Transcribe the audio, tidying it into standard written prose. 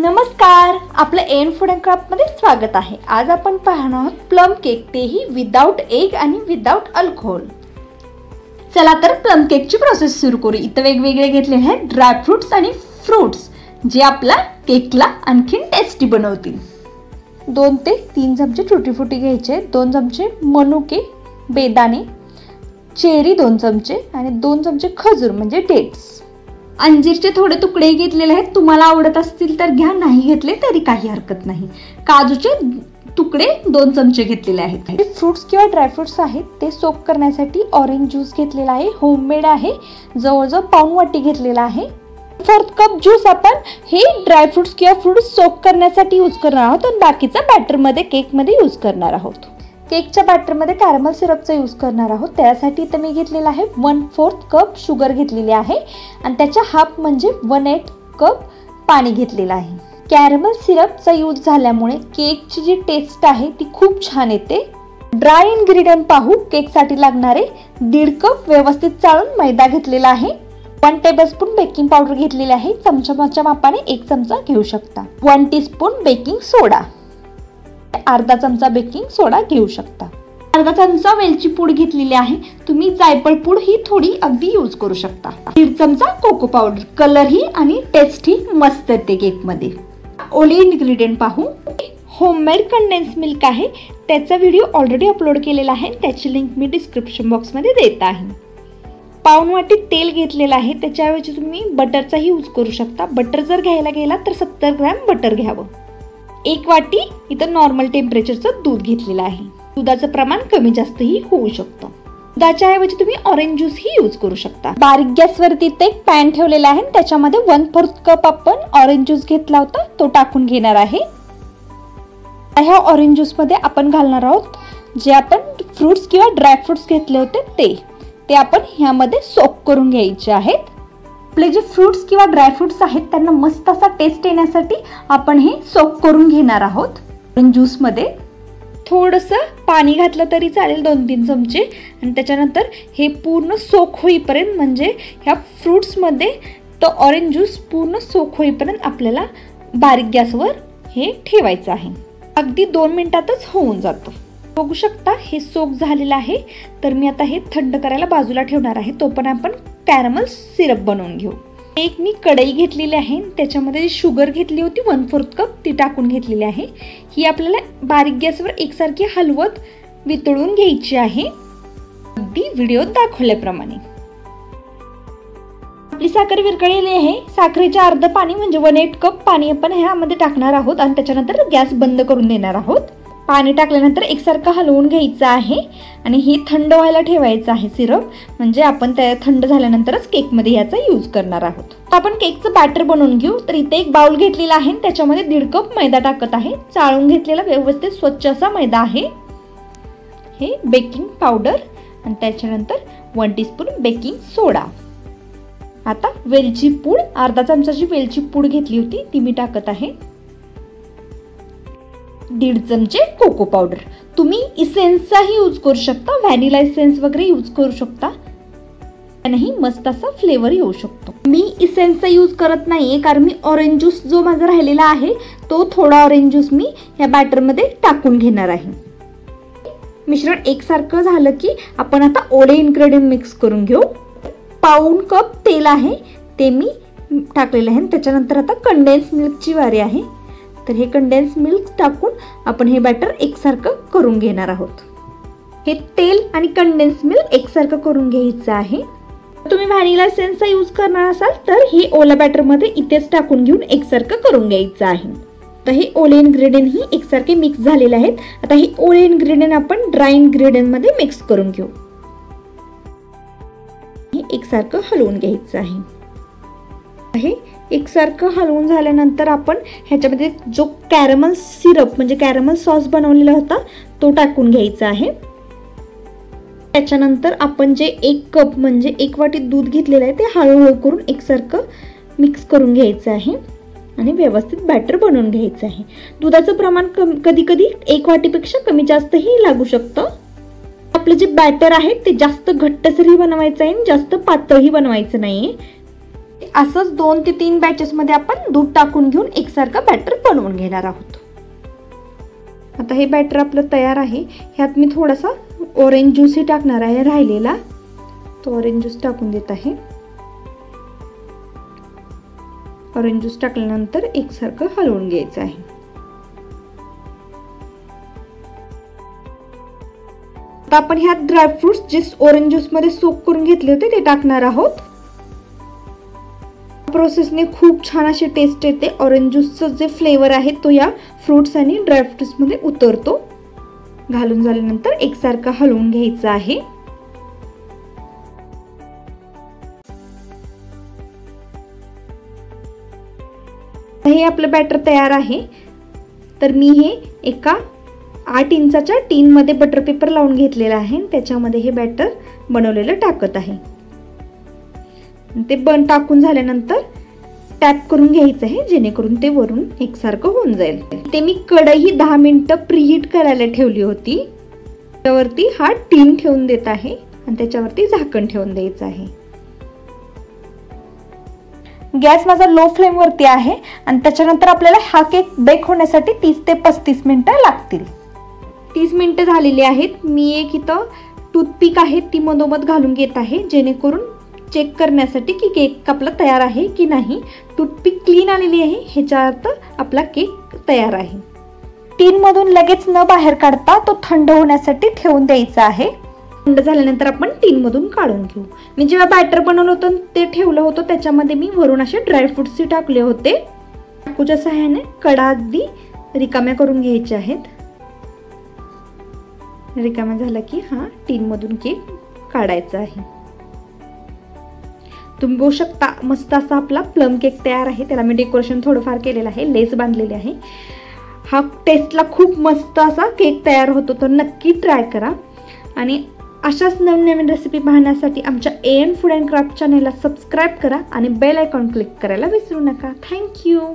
नमस्कार, आपलं N food and craft मध्ये स्वागत आहे। आज आपण पाहणार आहोत प्लम केक, तेही विदाउट एग आणि विदाउट अल्कोहोल। चला तर प्लम केकची प्रोसेस सुरू करू। इथे वेगवेगळे घेतले आहेत ड्राय फ्रूट्स आणि फ्रूट्स, जे आपला केकला आणखीन टेस्टी बनवतील। 2 ते 3 चमचे छोटी फुटी घ्यायचे, 2 चमचे मनुके बेदाणे, चेरी 2 चमचे आणि 2 चमचे खजूर म्हणजे डेट्स, अंजीरचे थोडे तुकडे घेतलेले आहेत। तुम्हाला आवडत असतील तर घ्या, नाही घेतले तरी काही हरकत नाही। काजूचे तुकडे 2 चमचे घेतलेले आहेत। फ्रूट्स किंवा ड्राय फ्रूट्स आहेत ते सोक करण्यासाठी ऑरेंज ज्यूस घेतलेला आहे, होममेड आहे, जवळजवळ पाऊण वाटी घेतलेला आहे। 4 कप ज्यूस आपण हे ड्राय फ्रूट्स किंवा फ्रूट्स सोक करण्यासाठी यूज करणार आहोत आणि बाकीचा बॅटरमध्ये केकमध्ये यूज करणार आहोत। केकच्या बॅटरमध्ये कॅरमल सिरपचा यूज करणार आहोत। त्यासाठी इथे मी घेतलेला आहे 1/4 कप शुगर घेतलेली आहे आणि त्याच्या हाफ म्हणजे 1/8 कप पाणी घेतलेलं आहे। कॅरमल सिरपचा यूज झाल्यामुळे केकची जी टेस्ट आहे ती खूप छान येते। ड्राय इन्ग्रेडियंट पाहू। केकसाठी लागणारे 1.5 कप व्यवस्थित चाळून मैदा घेतलेला आहे, 1 टेबलस्पून बेकिंग पावडर घेतलेली आहे, चमचाच्या मापाने 1 चमचा घेऊ शकता, 1 टीस्पून बेकिंग सोडा, अर्धा चमचा बेकिंग सोडा घेऊ शकता, अर्धा चमचा वेलची पूड घेतलेली आहे। तुम्ही जायफळ पूड ही थोडी अगदी यूज करू शकता। 1 चमचा कोको पावडर, कलर ही आणि टेस्ट ही मस्त येते केकमध्ये। ओली इन्ग्रेडियंट पाहू। होममेड कंडेन्स मिल्क आहे, त्याचा व्हिडिओ ऑलरेडी अपलोड केलेला आहे, त्याची लिंक मी डिस्क्रिप्शन बॉक्समध्ये देत आहे। पाऊण वाटी तेल घेतलेलं आहे, त्याच्याऐवजी तुम्ही बटरचाही यूज करू शकता। बटर जर घ्यायला गेला तर 70 ग्रॅम बटर घ्यावं। 1 वाटी इथं नॉर्मल टेम्परेचरचं दूध घेतलेलं आहे, दुधाचं प्रमाण कमी जास्तही होऊ शकतं। दुधाच्या ऐवजी तुम्ही ऑरेंज ज्यूस ही यूज करू शकता। बारीक गॅसवरती ते एक पॅन ठेवलेला आहे, त्याच्यामध्ये 1/4 कप आपण ऑरेंज ज्यूस घेतला होता तो टाकून घेणार आहे। ह्या ऑरेंज ज्यूसमध्ये आपण घालणार आहोत जे आपण फ्रूट्स किंवा ड्रायफ्रूट्स घेतले होते ते आपण ह्यामध्ये सोक करून घ्यायचे आहेत। आपले जे फ्रूट्स किंवा ड्रायफ्रूट्स आहेत त्यांना मस्त असा टेस्ट येण्यासाठी आपण हे सोक करून घेणार आहोत। ज्यूसमध्ये थोडंसं पाणी घातलं तरी चालेल, 2-3 चमचे, आणि त्याच्यानंतर हे पूर्ण सोक होईपर्यंत म्हणजे ह्या फ्रूट्समध्ये तो ऑरेंज ज्यूस पूर्ण सोक होईपर्यंत आपल्याला बारीक गॅसवर हे ठेवायचं आहे। अगदी 2 मिनिटातच होऊन जातो। बघू शकता हे सोक झालेलं आहे, तर मी आता हे थंड करायला बाजूला ठेवणार आहे। तो पण आपण कॅरमल सिरप बनवून घेऊ। एक मी कढई घेतलेली आहे, त्याच्यामध्ये शुगर घेतली होती 1/4 कप ती टाकून घेतलेली आहे। ही आपल्याला बारीक गॅसवर एकसारखी हलवत वितळून घ्यायची आहे, अगदी व्हिडिओत दाखवल्याप्रमाणे। आपली साखर विरघळलेली आहे, साखरेचे अर्ध पाणी म्हणजे 1/8 कप पाणी आपण ह्यामध्ये टाकणार आहोत आणि त्याच्यानंतर गॅस बंद करून देणार आहोत। पाणी टाकल्यानंतर एकसारखं हलवून घ्यायचं आहे आणि हे थंड व्हायला ठेवायचं आहे सिरप, म्हणजे आपण त्या थंड झाल्यानंतरच केकमध्ये याचा यूज करणार आहोत। आपण केकचं बॅटर बनवून घेऊ। तर इथे एक बाउल घेतलेला आहे, त्याच्यामध्ये 1.5 कप मैदा टाकत आहे, चाळून घेतलेला व्यवस्थित स्वच्छ असा मैदा आहे। हे बेकिंग पावडर आणि त्याच्यानंतर 1 टीस्पून बेकिंग सोडा। आता वेलची पूड, अर्धा चमचाची वेलची पूड घेतली होती ती मी टाकत आहे। 1.5 चमचे कोको पावडर, तुम्ही इसेन्सचाही यूज करू शकता, व्हॅनिला इसेन्स वगैरे यूज करू शकता, त्यानेही मस्त असा फ्लेवर येऊ शकतो। मी इसेन्सचा यूज करत नाहीये कारण मी ऑरेंज ज्यूस जो माझा राहिलेला आहे तो थोडा ऑरेंज ज्यूस मी ह्या बॅटरमध्ये टाकून घेणार आहे। मिश्रण एकसारखं झालं की आपण आता ओले इन्ग्रेडियंट मिक्स करून घेऊ। 1 कप तेल आहे ते मी टाकलेलं आहे, त्याच्यानंतर आता कंडेन्स मिल्कची वारी आहे। तर हे कंडेन्स मिल्क टाकून आपण हे बॅटर एकसारखं करून घेणार आहोत। हे तेल आणि कंडेन्स मिल्क एकसारखं करून घ्यायचं आहे। तुम्ही व्हॅनिला एसेन्सचा यूज करणार असाल तर हे ओल्या बॅटरमध्ये इथेच टाकून घेऊन एकसारखं करून घ्यायचं आहे। तर हे ओले इन्ग्रेडियंट ही एकसारखे मिक्स झालेले आहेत। आता हे ओले इन्ग्रेडियंट आपण ड्राय इन्ग्रेडियंटमध्ये मिक्स करून घेऊ। हे एकसारखं हलवून घ्यायचं आहे। एकसारखं हलवून झाल्यानंतर आपण ह्याच्यामध्ये जो कॅरमल सिरप म्हणजे कॅरमल सॉस बनवलेला होता तो टाकून घ्यायचा आहे। त्याच्यानंतर आपण जे 1 कप म्हणजे 1 वाटी दूध घेतलेलं आहे ते हळूहळू करून एकसारखं मिक्स करून घ्यायचं आहे आणि व्यवस्थित बॅटर बनवून घ्यायचं आहे। दुधाचं प्रमाण कधी कधी 1 वाटीपेक्षा कमी जास्तही लागू शकतं। आपलं जे बॅटर आहे ते जास्त घट्टसरही बनवायचं आहे, जास्त पातळही बनवायचं नाही। असंच 2 ते 3 बॅचेस मध्ये आपण दूध टाकून घेऊन एकसारखं बॅटर बनवून घेणार आहोत। आता हे बॅटर आपलं तयार आहे। ह्यात मी थोडासा ऑरेंज ज्यूस ही टाकणार आहे राहिलेला, तो ऑरेंज ज्यूस टाकून देत आहे। ऑरेंज ज्यूस टाकल्यानंतर एकसारखं हलवून घ्यायचं आहे। आता आपण ह्यात ड्रायफ्रुट्स जे ऑरेंज ज्यूस मध्ये सोक करून घेतले होते ते टाकणार आहोत। प्रोसेस ने खूप छान अशी टेस्ट येते। ऑरेंज ज्यूसचं जे फ्लेवर आहे तो या फ्रूट्स आणि ड्रायफ्रुट्स मध्ये उतरतो। घालून झाल्यानंतर एकसारखा हलवून घ्यायचा आहे। हे आपलं बॅटर तयार आहे। तर मी हे एका 8 इंचाच्या टीन मध्ये बटर पेपर लावून घेतलेला आहे, त्याच्यामध्ये हे बॅटर बनवलेलं टाकत आहे। ते बन टाकून झाल्यानंतर टॅप करून घ्यायचं आहे, जेणेकरून ते वरून एकसारखं होऊन जाईल। ते मी कढई ही 10 मिनिटं प्रीहीट करायला ठेवली होती, त्यावरती हा टीन ठेवून देत आहे आणि त्याच्यावरती झाकण ठेवून द्यायचं आहे। गॅस माझा लो फ्लेम वरती आहे आणि त्याच्यानंतर आपल्याला हा केक बेक होण्यासाठी 30 ते 35 मिनिटं लागतील। 30 मिनिटं झालेली आहेत। मी एक इथं टूथपिक आहे ती मधोमध घालून घेत आहे, जेणेकरून चेक करण्यासाठी की केक आपला तयार आहे की नाही। टूथपिक क्लीन आलेली आहे, ह्याचा अर्थ आपला केक तयार आहे। टीनमधून लगेच न बाहेर काढता तो थंड होण्यासाठी ठेवून द्यायचा आहे। थंड झाल्यानंतर आपण टीनमधून काढून घेऊ। मी जेव्हा बॅटर बनवलं होतं ते ठेवलं होतं, त्याच्यामध्ये मी वरून असे ड्रायफ्रुट्स टाकले होते। चाकूच्या सहाय्याने कडा अगदी रिकाम्या करून घ्यायचे आहेत। रिकाम्या झाला की हा टीनमधून केक काढायचा आहे। तुम्ही बघू शकता मस्त असा आपला प्लम केक तयार आहे। त्याला मी डेकोरेशन थोडंफार केलेलं आहे, लेस बांधलेली आहे। हा टेस्टला खूप मस्त असा केक तयार होतो, तर नक्की ट्राय करा। आणि अशाच नवनवीन रेसिपी पाहण्यासाठी आमच्या AN Food & Craft चॅनलला सबस्क्राईब करा आणि बेल आयकॉन क्लिक करायला विसरू नका। थँक्यू।